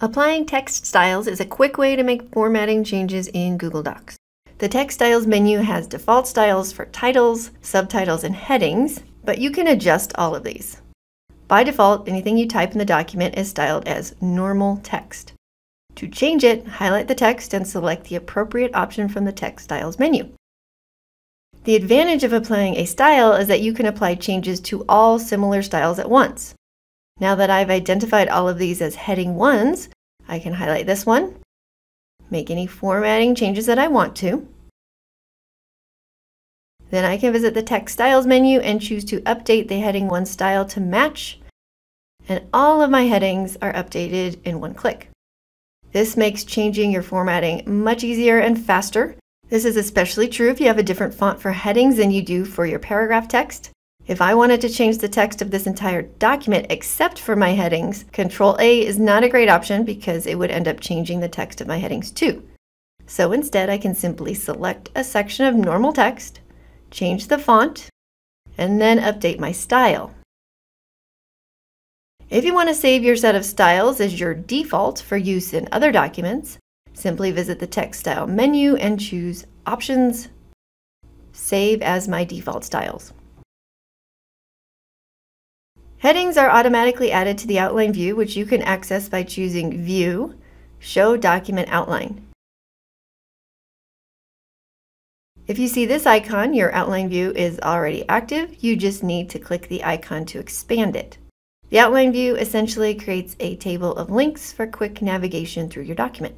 Applying text styles is a quick way to make formatting changes in Google Docs. The text styles menu has default styles for titles, subtitles, and headings, but you can adjust all of these. By default, anything you type in the document is styled as normal text. To change it, highlight the text and select the appropriate option from the text styles menu. The advantage of applying a style is that you can apply changes to all similar styles at once. Now that I've identified all of these as heading ones, I can highlight this one, make any formatting changes that I want to. Then I can visit the text styles menu and choose to update the heading one style to match, and all of my headings are updated in one click. This makes changing your formatting much easier and faster. This is especially true if you have a different font for headings than you do for your paragraph text. If I wanted to change the text of this entire document except for my headings, Control-A is not a great option because it would end up changing the text of my headings too. So instead, I can simply select a section of normal text, change the font, and then update my style. If you want to save your set of styles as your default for use in other documents, simply visit the text style menu and choose Options, Save as my default styles. Headings are automatically added to the outline view, which you can access by choosing View, Show Document Outline. If you see this icon, your outline view is already active. You just need to click the icon to expand it. The outline view essentially creates a table of links for quick navigation through your document.